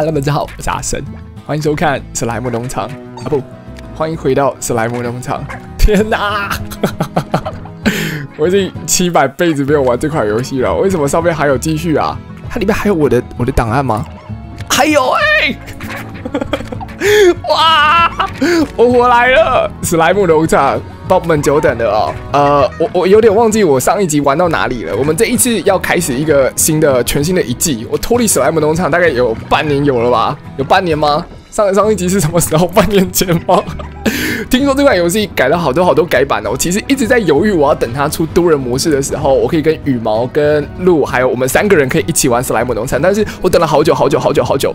Hello， 大家好，我是阿神，欢迎收看史莱姆农场啊不，欢迎回到史莱姆农场。天哪，我已经700辈子没有玩这款游戏了，为什么上面还有继续啊？它里面还有我的档案吗？还有哇，我回来了，史莱姆农场。 宝们久等了哦，我有点忘记我上一集玩到哪里了。我们这一次要开始一个全新的一季。我脱离史莱姆农场大概有半年有了吧？有半年吗？上一集是什么时候？半年前吗？听说这款游戏改了好多改版哦。我其实一直在犹豫，我要等它出多人模式的时候，我可以跟羽毛、跟鹿还有我们3个人可以一起玩史莱姆农场。但是我等了好久，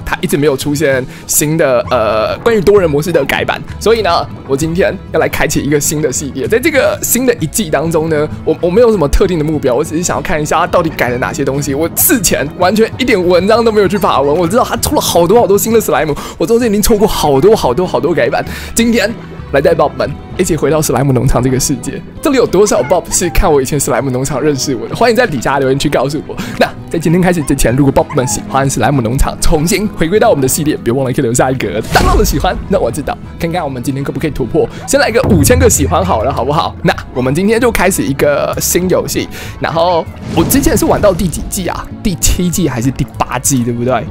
它一直没有出现新的关于多人模式的改版。所以呢，我今天要来开启一个新的系列。在这个新的一季当中呢，我没有什么特定的目标，我只是想要看一下它到底改了哪些东西。我事前完全一点文章都没有去爬文，我知道它出了好多新的史莱姆，我中间已经错过好多改版。今天。 来带 Bob 们一起回到史莱姆农场这个世界，这里有多少 Bob 是看我以前史莱姆农场认识我的？欢迎在底下留言区告诉我。那在今天开始之前，如果 Bob 们喜欢史莱姆农场重新回归到我们的系列，别忘了可以留下一个大大的喜欢，让我知道，看看我们今天可不可以突破，先来个5000个喜欢好了，好不好？那我们今天就开始一个新游戏，然后我之前是玩到第几季啊？第7季还是第8季？对不对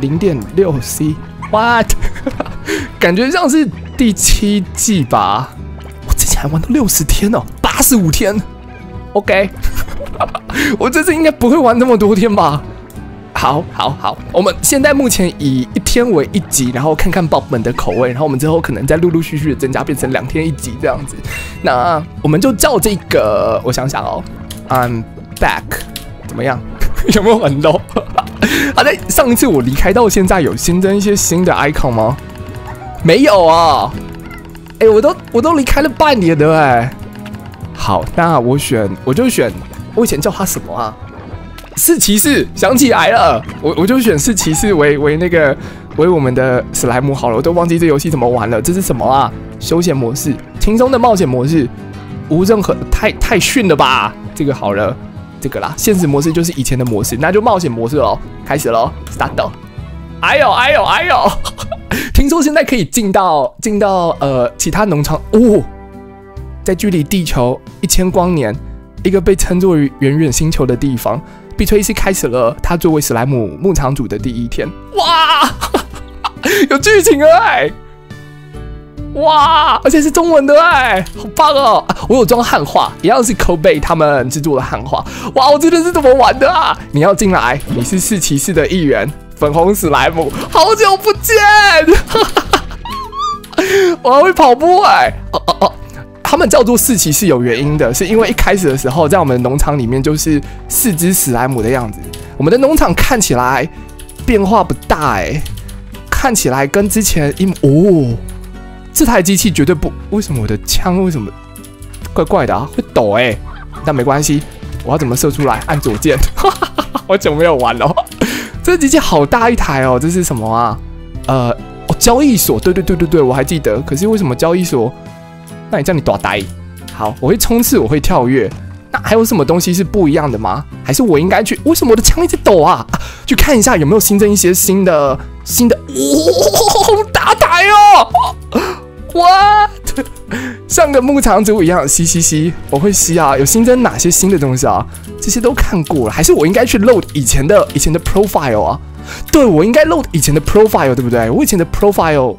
？0.6C。 What？ 感觉像是第7季吧。我之前还玩到60天哦，85天。OK， 我这次应该不会玩那么多天吧？好，我们现在目前以1天为1集，然后看看Bob们的口味，然后我们之后可能再陆续的增加，变成2天1集这样子。那我们就叫这个，我想想哦 ，I'm back， 怎么样？有没有很 low？ 啊，在上一次我离开到现在，有新增一些新的 icon 吗？没有啊！哎、欸，我都离开了半年了哎、欸。好，那我就选，我以前叫他什么啊？四骑士，想起来了，我就选四骑士为我们的史莱姆好了，我都忘记这游戏怎么玩了。这是什么啊？休闲模式，轻松的冒险模式，无任何太逊了吧？这个好了。 这个啦，现实模式就是以前的模式，那就冒险模式喽，开始喽 ，start。哎呦！听说现在可以进到其他农场哦，在距离地球1000光年，一个被称作于远远星球的地方，碧崔斯开始了他作为史莱姆牧场主的第1天。哇，有剧情了哎！哇，而且是中文的哎，好棒哦！啊、我有装汉化，一样是 Kobe 他们制作的汉化。哇，我真的是怎么玩的啊？你要进来，你是四骑士的一员，粉红史莱姆，好久不见！我还会跑步哎！哦，他们叫做四骑士有原因的，是因为一开始的时候在我们农场里面就是4只史莱姆的样子。我们的农场看起来变化不大哎，看起来跟之前哦。 这台机器绝对不……为什么我的枪为什么怪怪的啊？会抖哎、欸，但没关系。我要怎么射出来？按左键。好久没有玩了。这机器好大一台哦，这是什么啊？交易所。对，我还记得。可是为什么交易所？那也叫你打呆。好，我会冲刺，我会跳跃。那还有什么东西是不一样的吗？还是我应该去？为什么我的枪一直抖啊？去看一下有没有新增一些新的。哦，大台哦！ What？ 像个牧场主一样吸，我会吸啊！有新增哪些新的东西啊？这些都看过了，还是我应该去 load 以前的 profile 啊？对，我应该 load 以前的 profile， 对不对？我以前的 profile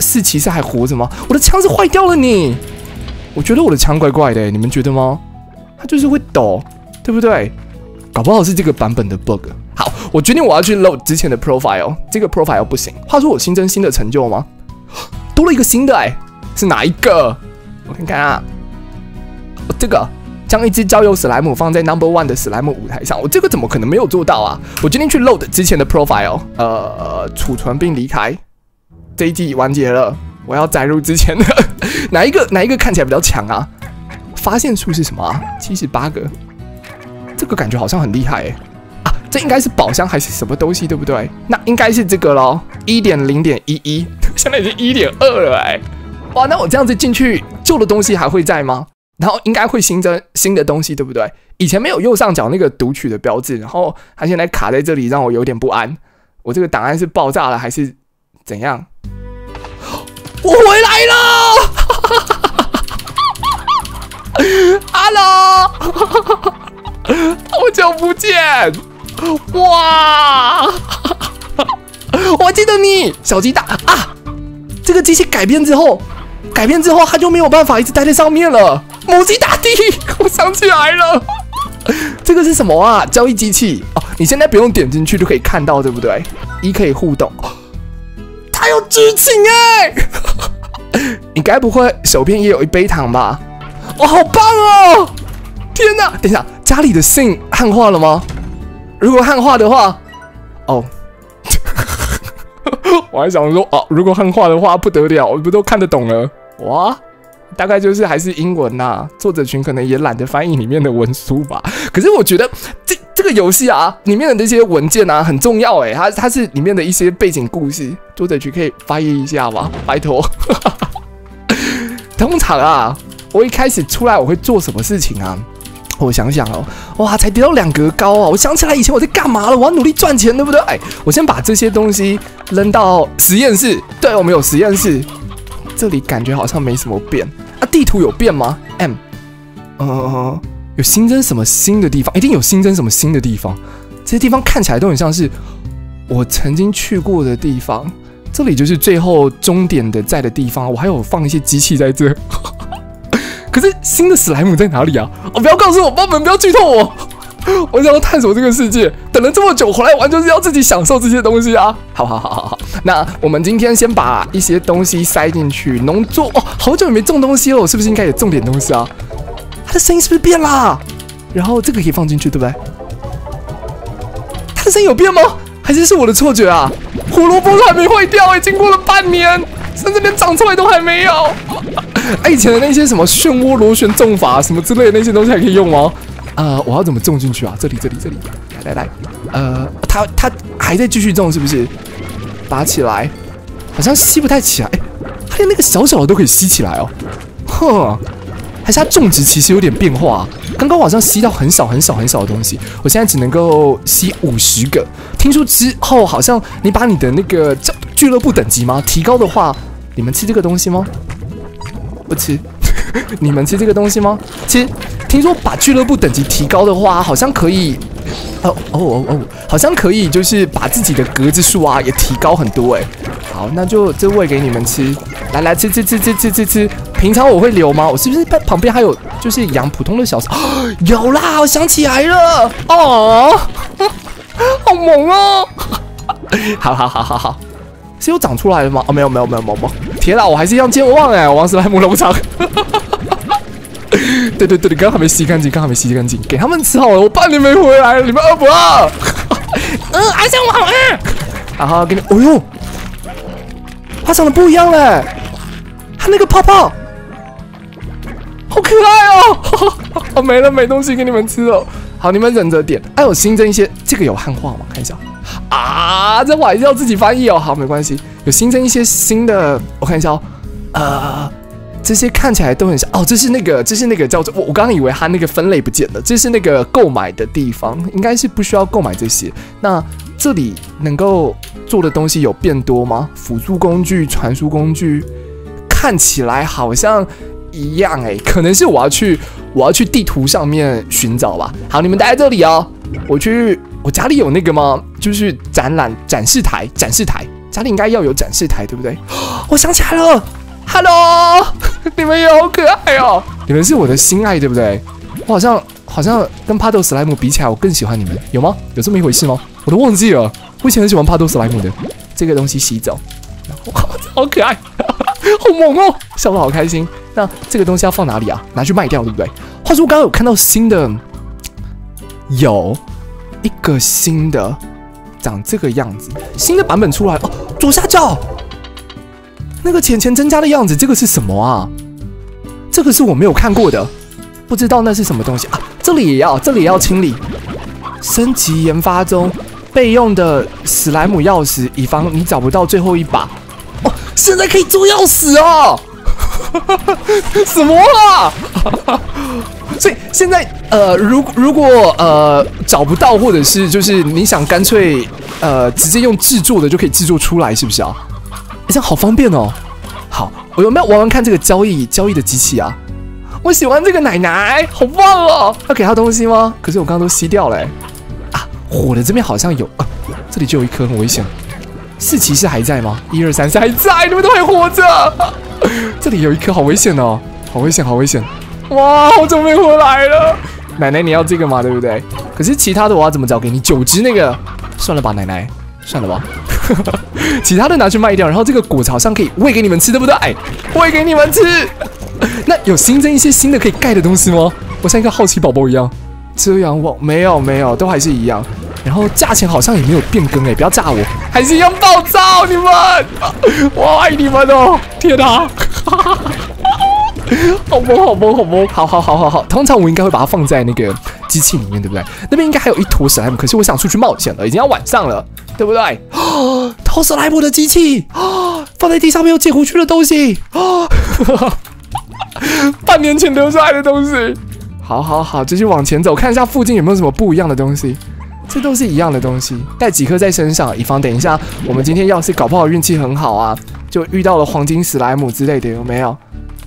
是其实还活着吗？我的枪是坏掉了你，我觉得我的枪怪怪的、欸，你们觉得吗？它就是会抖，对不对？搞不好是这个版本的 bug。好，我决定我要去 load 之前的 profile， 这个 profile 不行。话说我新增新的成就吗？ 多了一个新的哎、欸，是哪一个？我看看啊，哦、这个将一只交友史莱姆放在 No.1 的史莱姆舞台上，我这个怎么可能没有做到啊？我决定去 load 之前的 profile， 储存并离开。这一季完结了，我要载入之前的哪一个看起来比较强啊？发现数是什么啊？78个，这个感觉好像很厉害哎、欸。 这应该是宝箱还是什么东西，对不对？那应该是这个咯 1.0.11， 现在已经1.2了哎、欸，哇，那我这样子进去，旧的东西还会在吗？然后应该会新增新的东西，对不对？以前没有右上角那个读取的标志，然后它现在卡在这里，让我有点不安。我这个档案是爆炸了还是怎样？我回来了，Hello， 好久不见，哇！我记得你，小鸡大啊！这个机器改变之后，它就没有办法一直待在上面了。母鸡大帝，我想起来了，这个是什么啊？交易机器哦，你现在不用点进去就可以看到，对不对？一可以互动，它有剧情哎！你该不会手边也有一杯糖吧？哇，好棒哦！天哪，等一下，家里的信汉化了吗？如果汉化的话，哦。我还想说哦，如果汉化的话不得了，我不都看得懂了哇？大概就是还是英文呐、啊，作者群可能也懒得翻译里面的文书吧。可是我觉得这个游戏啊，里面的这些文件啊很重要哎，它是里面的一些背景故事，作者群可以翻译一下吧，拜托。通常啊，我一开始出来我会做什么事情啊？我想想哦，哇，才跌到2格高啊！我想起来以前我在干嘛了，我要努力赚钱，对不对？哎，我先把这些东西扔到实验室。对，我们有实验室，这里感觉好像没什么变啊。地图有变吗 ？M， 有新增什么新的地方？一定有新增什么新的地方。这些地方看起来都很像是我曾经去过的地方。这里就是最后终点的在的地方。我还有放一些机器在这。可是新的史莱姆在哪里啊？哦，不要告诉我，爸爸们不要剧透我。我想要探索这个世界，等了这么久回来玩就是要自己享受这些东西啊！好，那我们今天先把一些东西塞进去，农作哦，好久也没种东西了，我是不是应该也种点东西啊？它的声音是不是变啦？然后这个可以放进去，对不对？它的声音有变吗？还是我的错觉啊？胡萝卜都还没坏掉哎、欸，经过了半年。甚至连长出来都还没有。哎，以前的那些什么漩涡螺旋种法什么之类的那些东西还可以用吗？我要怎么种进去啊？这里，来，它还在继续种是不是？拔起来，好像吸不太起来。哎，它连那个小小的都可以吸起来哦。哼，还是它种植其实有点变化、啊。刚刚我好像吸到很少的东西，我现在只能够吸50个。听说之后好像你把你的那个叫俱乐部等级吗？提高的话，你们吃这个东西吗？不吃。你们吃这个东西吗？吃。听说把俱乐部等级提高的话，好像可以，好像可以，就是把自己的格子数啊也提高很多哎。好，那就这喂给你们吃，来吃。平常我会留吗？我是不是旁边还有就是养普通的小？有啦，我想起来了哦，好萌哦。好。是又长出来了吗？哦，没有。天啦，我还是一样健忘哎，我玩史莱姆农场。对，刚还没吸干净，给他们吃好了。我半年没回来了，你们饿不饿？还想玩啊？然后给你，哦呦，它长得不一样嘞，它那个泡泡，好可爱哦。哦，没了，没东西给你们吃了。好，你们忍着点。哎，我新增一些，这个有汉化吗？看一下。啊，这我还是要自己翻译哦。好，没关系，有新增一些新的，我看一下哦。这些看起来都很像哦。这是那个叫做我刚以为它那个分类不见了，这是那个购买的地方，应该是不需要购买这些。那这里能够做的东西有变多吗？辅助工具、传输工具，看起来好像一样哎、欸，可能是我要去地图上面寻找吧。好，你们待在这里哦，我去。我家里有那个吗？就是展示台，家里应该要有展示台，对不对？我想起来了 ，Hello， 你们也好可爱哦！你们是我的心爱，对不对？我好像跟帕豆史莱姆比起来，我更喜欢你们，有吗？有这么一回事吗？我都忘记了，我以前很喜欢帕豆史莱姆的。这个东西洗澡，好可爱，好萌哦，笑得好开心。那这个东西要放哪里啊？拿去卖掉，对不对？话说我刚刚有看到新的，有。一个新的长这个样子，新的版本出来哦，左下角那个钱增加的样子，这个是什么啊？这个是我没有看过的，不知道那是什么东西啊。这里也要清理。升级研发中，备用的史莱姆钥匙，以防你找不到最后一把。哦，现在可以做钥匙哦。什么啊？所以现在如果找不到，或者是就是你想干脆直接用制作的就可以制作出来，是不是啊？这样好方便哦。好，我有没有玩玩看这个交易的机器啊？我喜欢这个奶奶，好棒哦！要给她东西吗？可是我刚刚都吸掉了啊！火的这边好像有啊，这里就有一颗，很危险。四骑士还在吗？1、2、3、4还在，你们都还活着。这里有一颗，好危险哦！好危险，好危险！哇，好久没回来了。奶奶，你要这个嘛，对不对？可是其他的我要怎么找给你？9只那个，算了吧，奶奶，算了吧。其他的拿去卖掉，然后这个果子好像可以喂给你们吃，对不对？喂给你们吃。那有新增一些新的可以盖的东西吗？我像一个好奇宝宝一样。这样我没有，都还是一样。然后价钱好像也没有变更哎，不要炸我，还是一样暴躁你们。我爱你们哦！天哪！好萌好萌好萌！好！通常我应该会把它放在那个机器里面，对不对？那边应该还有一坨史莱姆，可是我想出去冒险了，已经要晚上了，对不对？哦，偷史莱姆的机器啊，放在地上没有捡回去的东西啊，半年前留下来的东西。好，继续往前走，看一下附近有没有什么不一样的东西。这都是一样的东西，带几颗在身上，以防等一下我们今天要是搞不好运气很好啊，就遇到了黄金史莱姆之类的，有没有？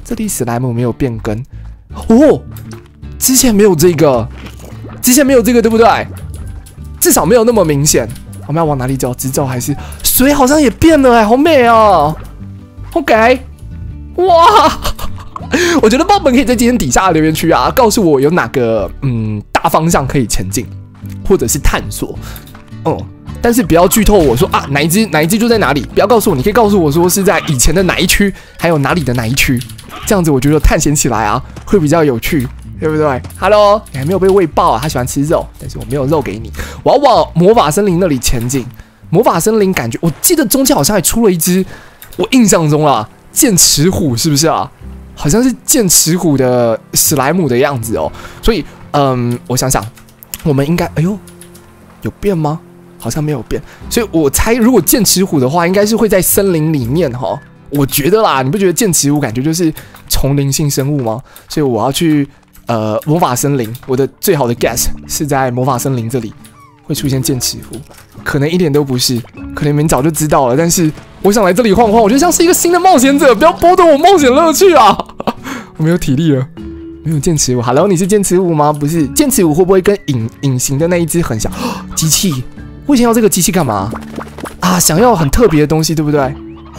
这里史莱姆没有变更哦，之前没有这个，对不对？至少没有那么明显。我们要往哪里走？直走还是？水好像也变了哎，好美哦。OK， 哇，我觉得报本可以在今天底下的留言区啊，告诉我有哪个大方向可以前进，或者是探索。但是不要剧透我说啊哪一只就在哪里，不要告诉我，你可以告诉我说是在以前的哪一区，还有哪里的哪一区，这样子我觉得探险起来啊会比较有趣，对不对 ？Hello， 你还没有被喂爆啊，他喜欢吃肉，但是我没有肉给你。我要往魔法森林那里前进，魔法森林感觉我记得中间好像还出了一只，我印象中啊剑齿虎是不是啊？好像是剑齿虎的史莱姆的样子哦，所以我想想，我们应该哎呦有变吗？好像没有变，所以我猜如果剑齿虎的话，应该是会在森林里面哈。我觉得啦，你不觉得剑齿虎感觉就是丛林性生物吗？所以我要去魔法森林，我的最好的 guess 是在魔法森林这里会出现剑齿虎，可能一点都不是，可能你们早就知道了。但是我想来这里晃晃，我觉得像是一个新的冒险者，不要剥夺我冒险乐趣啊！我没有体力了。没有剑齿虎 ，Hello， 你是剑齿虎吗？不是，剑齿虎会不会跟隐形的那一只很像？机器。我以前要这个机器干嘛啊？想要很特别的东西，对不对？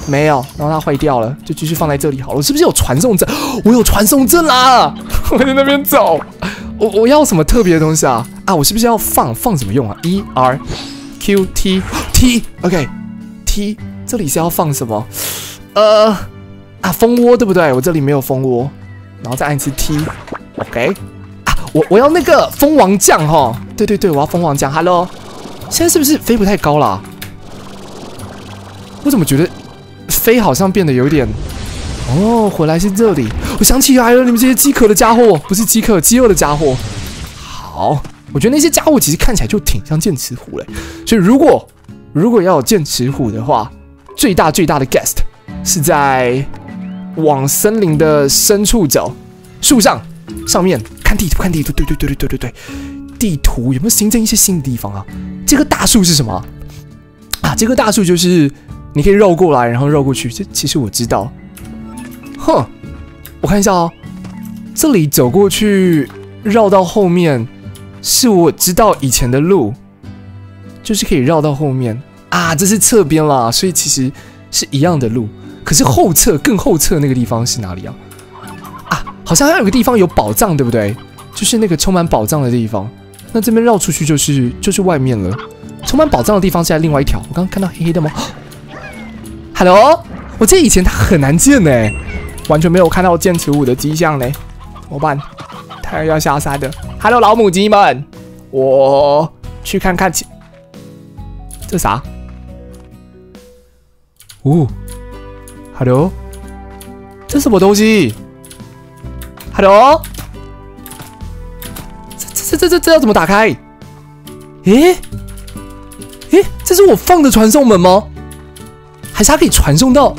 没有，然后它坏掉了，就继续放在这里好了。我是不是有传送阵？我有传送阵啦！我在那边走。我要什么特别的东西啊？啊，我是不是要放什么用啊 ？E R Q T OK T 这里是要放什么？蜂窝对不对？我这里没有蜂窝，然后再按一次 T OK 啊，我要那个蜂王酱哈。对，我要蜂王酱。Hello。现在是不是飞不太高了啊？我怎么觉得飞好像变得有点……哦，回来是这里，我想起来了，你们这些饥渴的家伙，不是饥渴，饥饿的家伙。好，我觉得那些家伙其实看起来就挺像剑齿虎嘞，所以如果要有剑齿虎的话，最大的 guest 是在往森林的深处走，树上面看地图，对，地图有没有新增一些新的地方啊？这个大树是什么啊？这个大树就是你可以绕过来，然后绕过去。这其实我知道。哼，我看一下哦，这里走过去，绕到后面，是我知道以前的路，就是可以绕到后面啊。这是侧边啦，所以其实是一样的路。可是更后侧那个地方是哪里啊？啊，好像还有个地方有宝藏，对不对？就是那个充满宝藏的地方。那这边绕出去就是外面了，充满宝藏的地方是在另外一条。我刚刚看到黑黑的吗？Hello， 我记得以前它很难见呢，完全没有看到剑齿虎的迹象呢，怎么办？太阳要下山了。Hello， 老母鸡们，我去看看这啥？哦 ，Hello， 这什么东西 ？Hello。这要怎么打开？诶，这是我放的传送门吗？还是它可以传送到？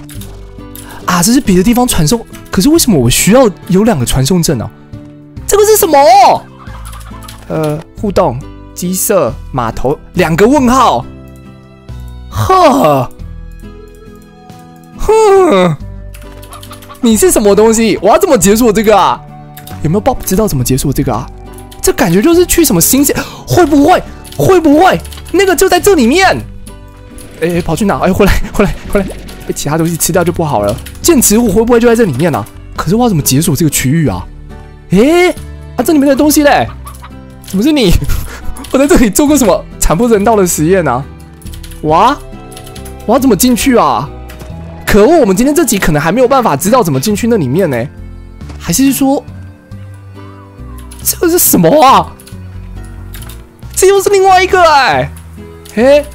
啊，这是别的地方传送。可是为什么我需要有2个传送阵呢？这个是什么？互动、鸡舍、码头，2个问号。呵，哼，你是什么东西？我要怎么解锁这个啊？有没有Bob知道怎么解锁这个啊？这感觉就是去什么新鲜？会不会那个就在这里面？哎，跑去哪？哎，回来！被其他东西吃掉就不好了。剑齿虎会不会就在这里面呢、啊？可是我要怎么解锁这个区域啊？哎，啊，这里面的东西嘞？怎么是你？我在这里做过什么惨不忍道的实验呢、啊？哇！我要怎么进去啊？可恶，我们今天这集可能还没有办法知道怎么进去那里面呢。还是说，这是什么啊？这又是另外一个哎、欸！哎。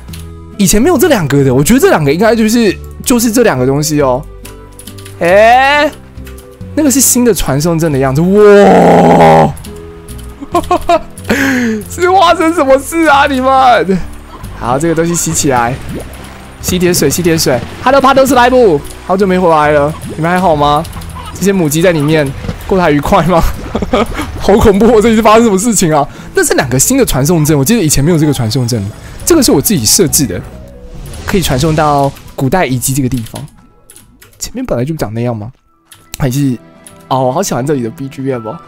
以前没有这2个的，我觉得这2个应该就是这2个东西哦。哎、欸，那个是新的传送阵的样子，哇！是发生什么事啊？你们？好，这个东西吸起来，吸点水。Hello， 帕特斯莱布，好久没回来了，你们还好吗？这些母鸡在里面过得还愉快吗？好恐怖、哦！这里是发生什么事情啊？那是2个新的传送阵，我记得以前没有这个传送阵。这个是我自己设置的，可以传送到古代遗迹这个地方。前面本来就长那样吗？还是……哦，我好喜欢这里的 BGM 哦，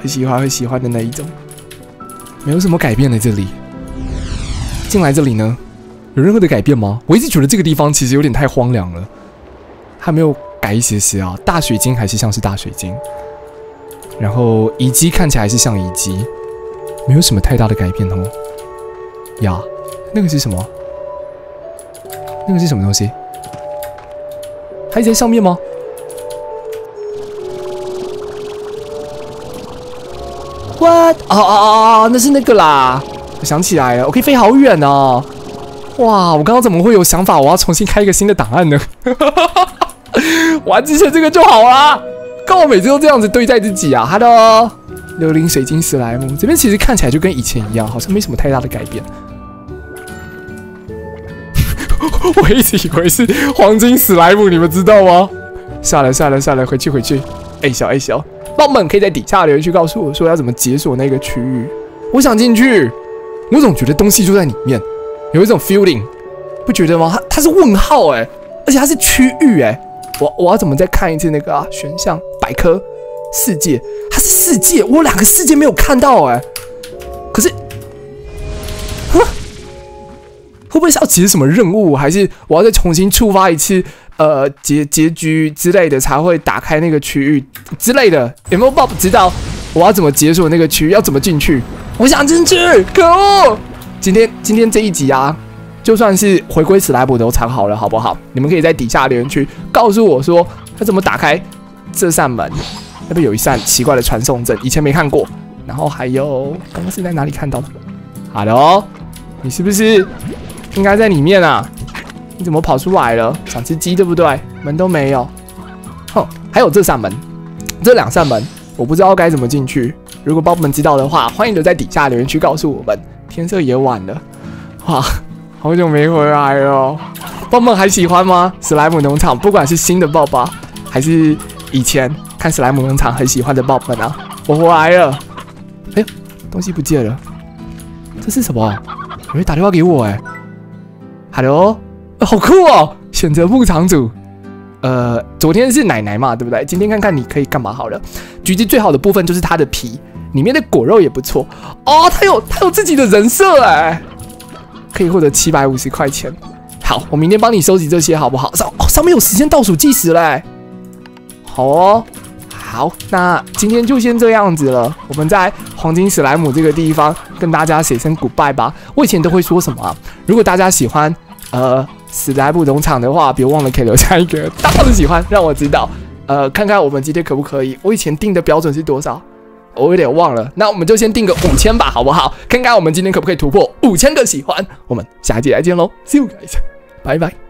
很喜欢的那一种。没有什么改变的这里。进来这里呢，有任何的改变吗？我一直觉得这个地方其实有点太荒凉了，还没有改一些些啊。大水晶还是像是大水晶，然后遗迹看起来还是像遗迹，没有什么太大的改变哦。呀，那个是什么？那个是什么东西？它一直在上面吗？What？ 啊！那是那个啦！我想起来了，我可以飞好远哦！哇，我刚刚怎么会有想法？我要重新开一个新的档案呢？玩之前这个就好啦。看我每次都这样子对待自己啊 ！Hello。琉璃水晶史莱姆这边其实看起来就跟以前一样，好像没什么太大的改变。我一直以为是黄金史莱姆，你们知道吗？算了，回去。哎，小，帮忙可以在底下留言区告诉我说要怎么解锁那个区域。我想进去，我总觉得东西就在里面，有一种 feeling， 不觉得吗？它是问号哎、欸，而且它是区域哎、欸。我要怎么再看一次那个啊？选项百科。世界，它是世界，我2个世界没有看到哎、欸，可是，哼，会不会是要解什么任务，还是我要再重新触发一次结局之类的才会打开那个区域之类的？有没有 Bob 知道我要怎么解锁那个区域，要怎么进去？我想进去，可恶！今天这一集啊，就算是回归史莱姆都藏好了，好不好？你们可以在底下留言区告诉我说要怎么打开这扇门。那边有一扇奇怪的传送阵，以前没看过。然后还有，刚刚是在哪里看到的 ？Hello， 你是不是应该在里面啊？你怎么跑出来了？想吃鸡对不对？门都没有。哼，还有这扇门，这2扇门，我不知道该怎么进去。如果Bob们知道的话，欢迎留在底下留言区告诉我们。天色也晚了，哇，好久没回来了。Bob们还喜欢吗？史莱姆农场，不管是新的Bob啊，还是以前。看史莱姆农场很喜欢的Bob们啊，我回来了！哎呦，东西不见了，这是什么？有人打电话给我哎、欸、，Hello，、好酷哦！选择牧场主，昨天是奶奶嘛，对不对？今天看看你可以干嘛好了。橘子最好的部分就是它的皮，里面的果肉也不错哦。它有自己的人设哎、欸，可以获得750块钱。好，我明天帮你收集这些好不好？上面有时间倒数计时嘞、欸，好哦。好，那今天就先这样子了。我们在黄金史莱姆这个地方跟大家say声 goodbye 吧。我以前都会说什么啊？如果大家喜欢史莱姆农场的话，别忘了可以留下一个大大的喜欢，让我知道。看看我们今天可不可以？我以前定的标准是多少？我有点忘了。那我们就先定个5000吧，好不好？看看我们今天可不可以突破5000个喜欢。我们下期再见喽，See you guys，拜拜。